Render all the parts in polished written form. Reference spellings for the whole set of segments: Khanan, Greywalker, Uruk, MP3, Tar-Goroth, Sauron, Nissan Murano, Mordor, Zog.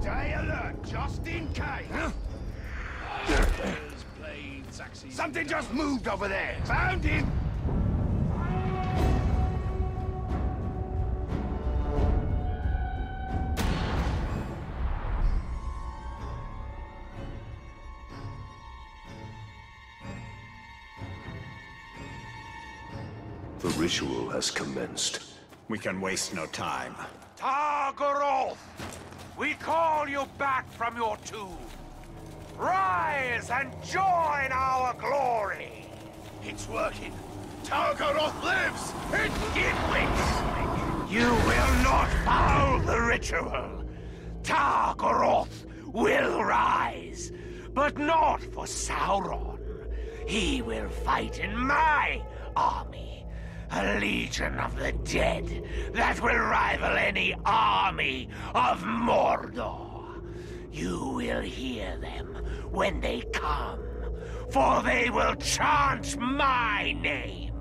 Stay alert, just in case. Huh? Something just moved over there. Found him. The ritual has commenced. We can waste no time. Tar-Goroth, we call you back from your tomb. Rise and join our glory! It's working. Tar-Goroth lives! It gives! You will not foul the ritual! Tar-Goroth will rise, but not for Sauron. He will fight in my army, a legion of the dead that will rival any army of Mordor. You will hear them when they come, for they will chant my name.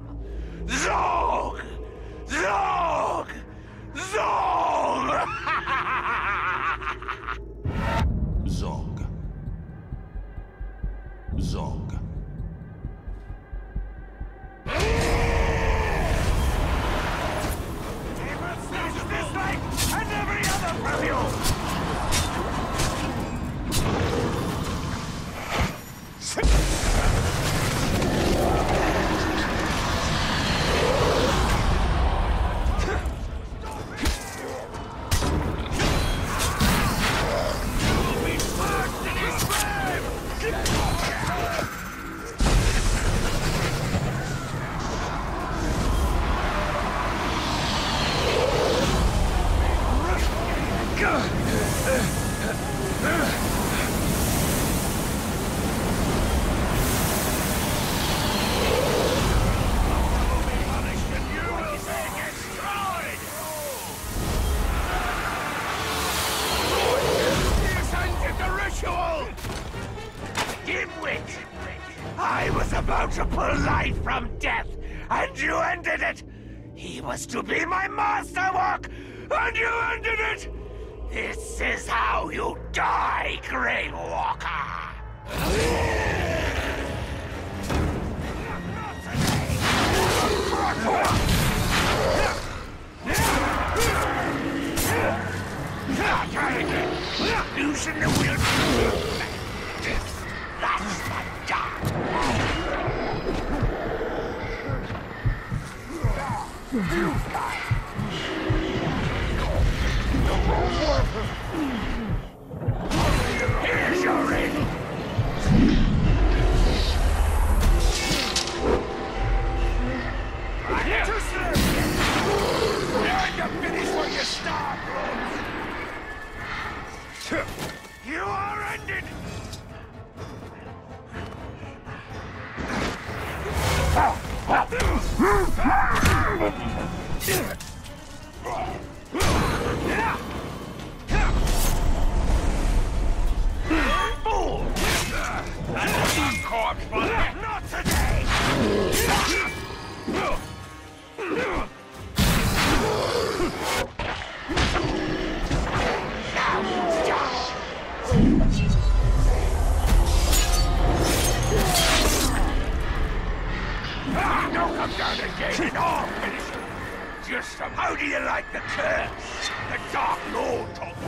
Zog! Zog! Zog! Zog. Zog. They will smash this night and every other from you! I was about to pull life from death, and you ended it! He was to be my masterwork, and you ended it! This is how you die, Greywalker! Losing the will to... That's the job! You guys! Here's your ring! I need to serve you! Time to finish what you start! You are ended! Fool! Another corpse for that! Not today! Don't come down again and I'll finish him! Just how do you like the curse? The Dark Lord of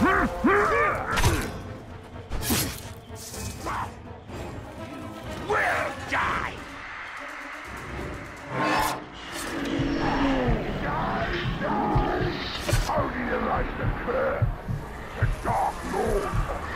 the will die! Die, die! How do you like the curse? The Dark Lord of the...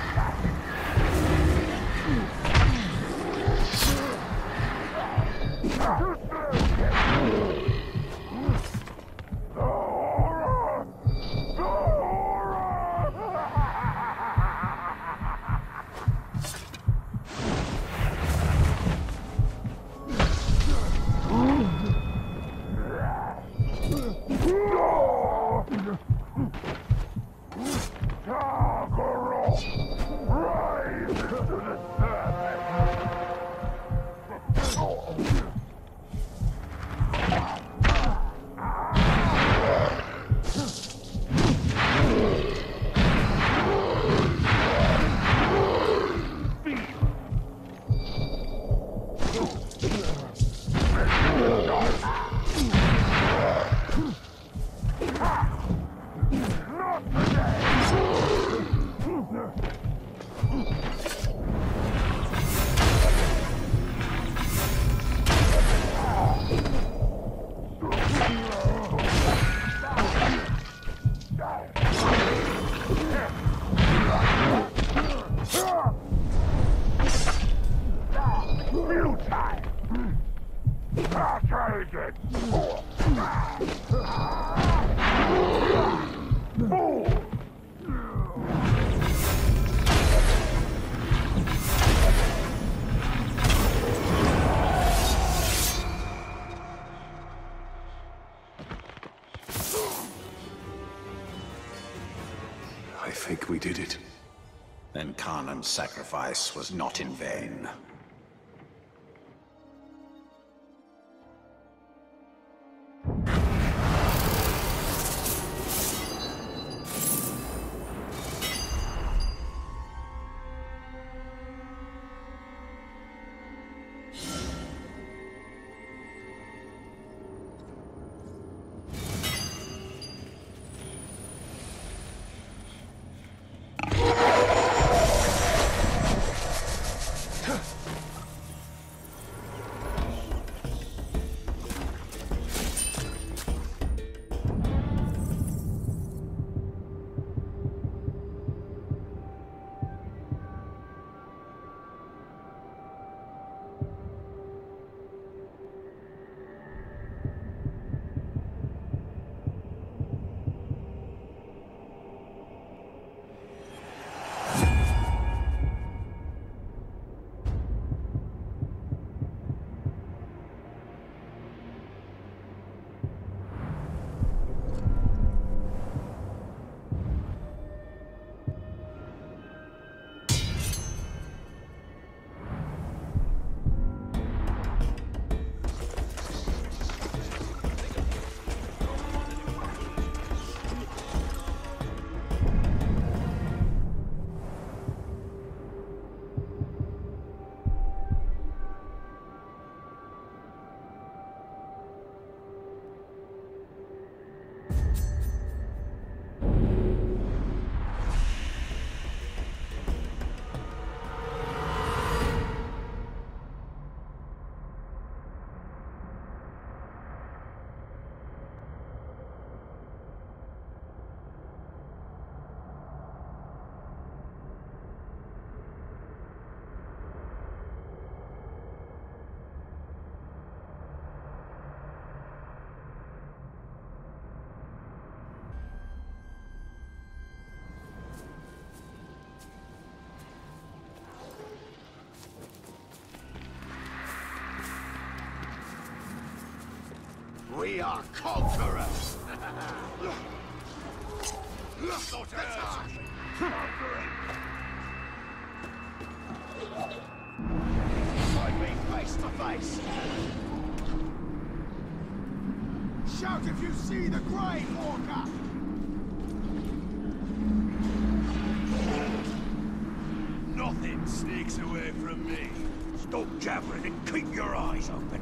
I think we did it. Then Khanan's sacrifice was not in vain. We are conquerors! Find me face to face! Shout if you see the Greywalker! Nothing sneaks away from me. Stop jabbering and keep your eyes open.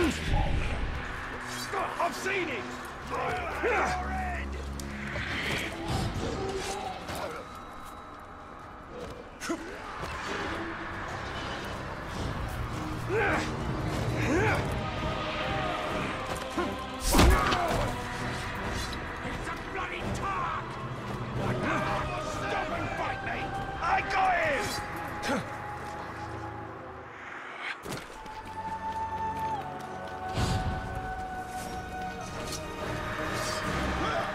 I've seen it! It's a bloody Tar! Stop and fight me! I got him!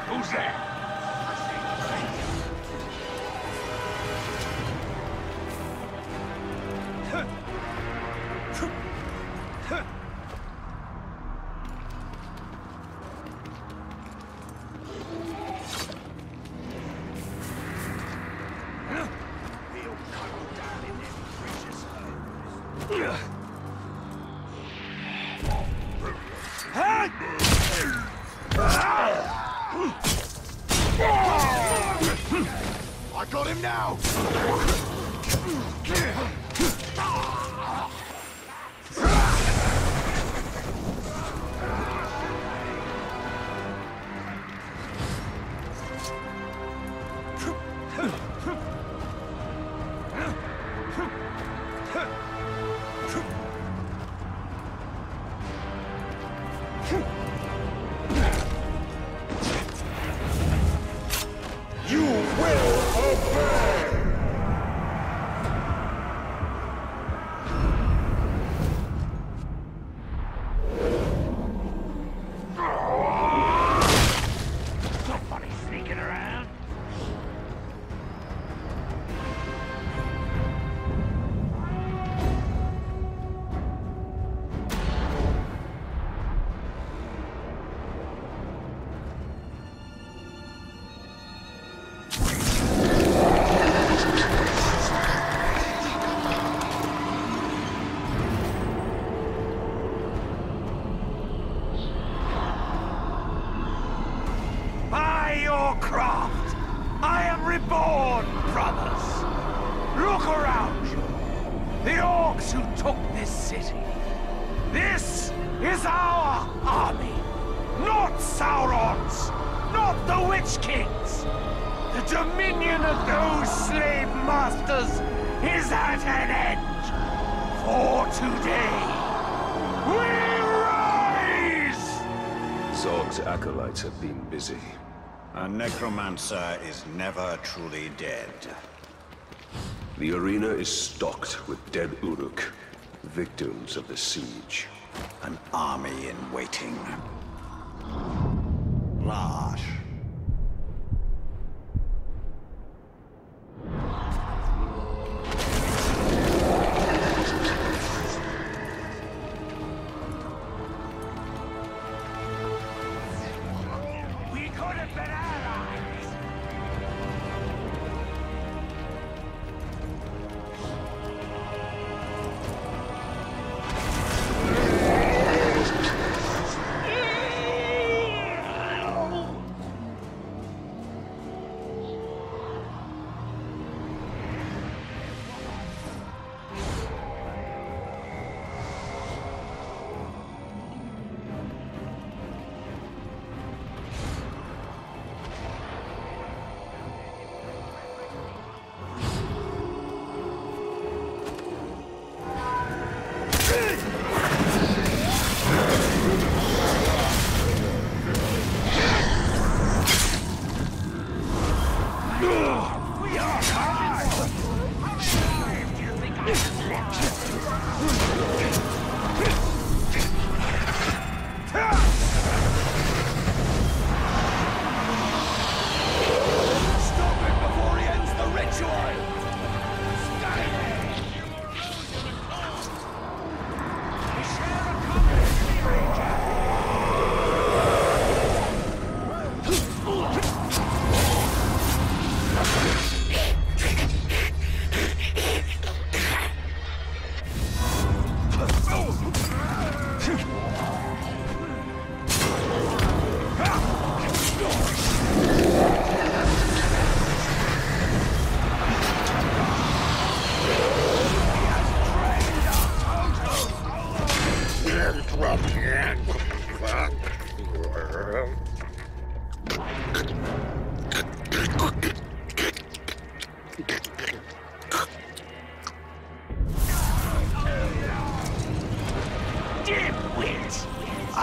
Who's there? I got him now! Craft! I am reborn, brothers! Look around you! The orcs who took this city! This is our army! Not Sauron's! Not the Witch King's! The dominion of those slave masters is at an end! For today, we rise! Zog's acolytes have been busy. A necromancer is never truly dead. The arena is stocked with dead Uruk, victims of the siege. An army in waiting. Large.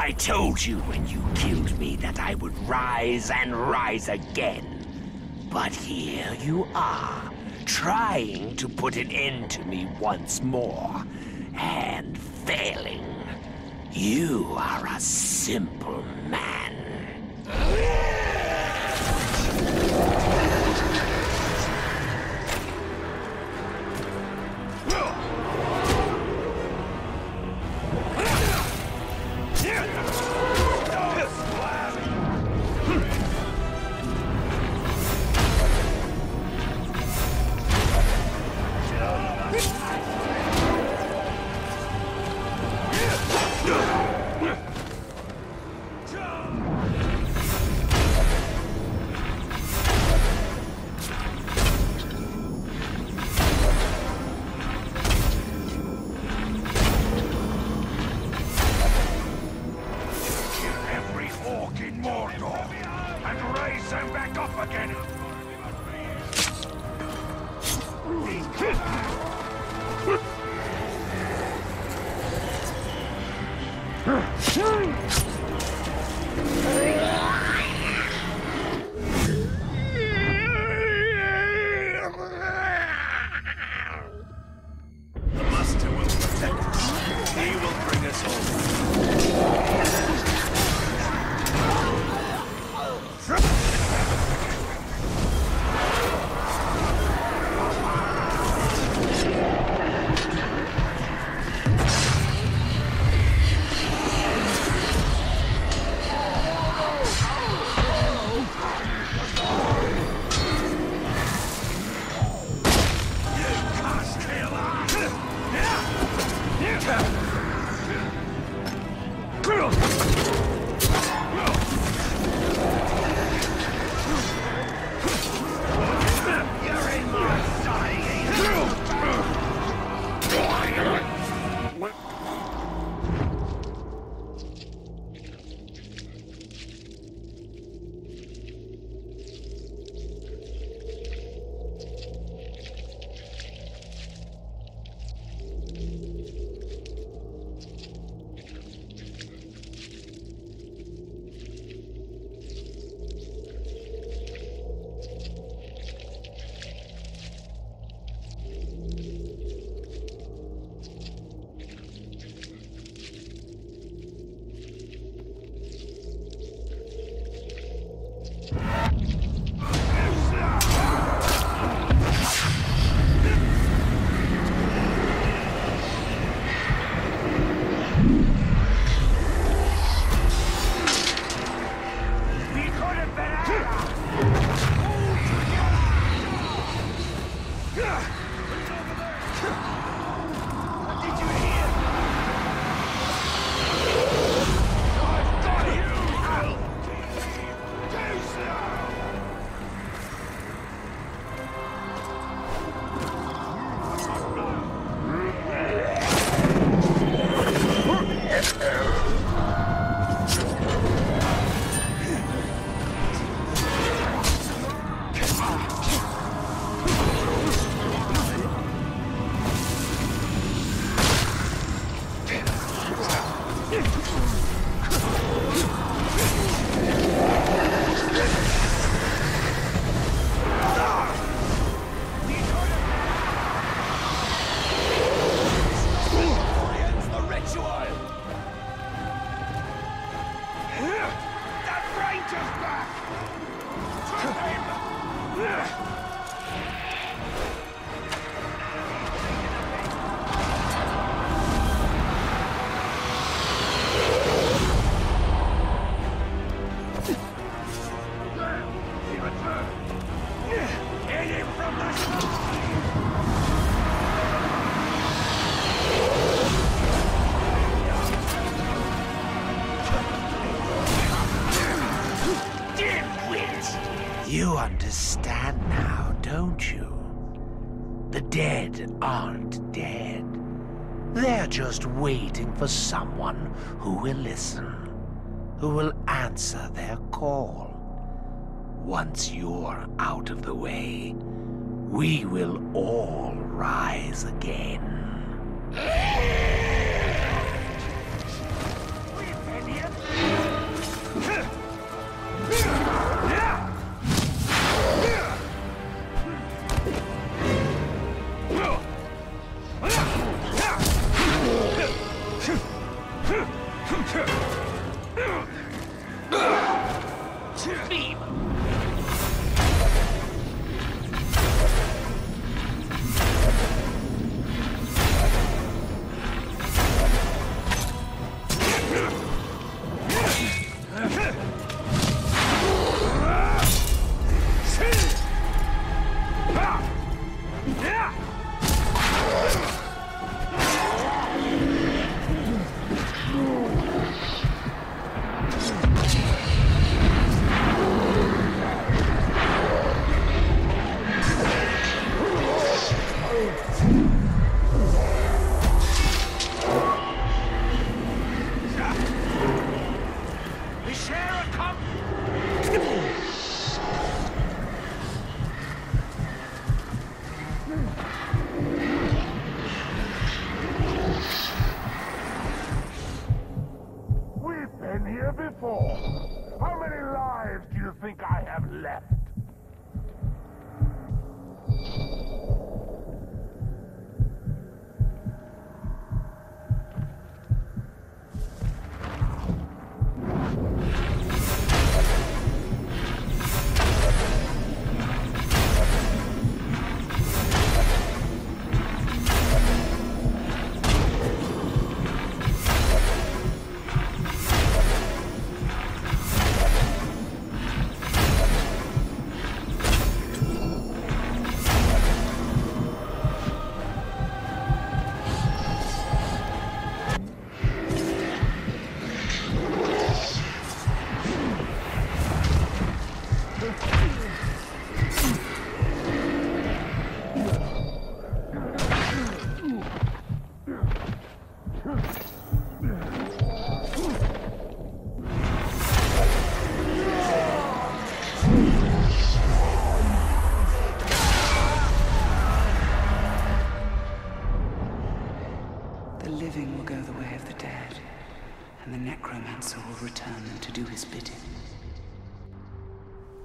I told you when you killed me that I would rise and rise again. But here you are, trying to put an end to me once more, and failing. You are a simple man. Just waiting for someone who will listen, who will answer their call. Once you're out of the way, we will all rise again. for? How many lives do you think I have left?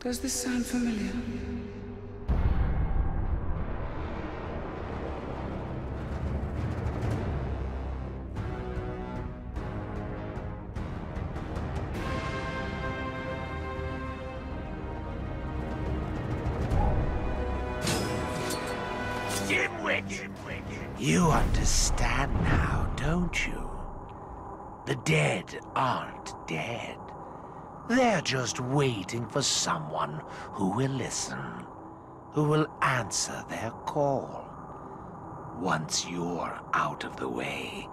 Does this sound familiar? Dimwit! You understand now, don't you? The dead aren't dead. They're just waiting for someone who will listen, who will answer their call. Once you're out of the way,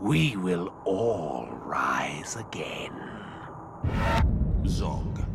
we will all rise again. Zog.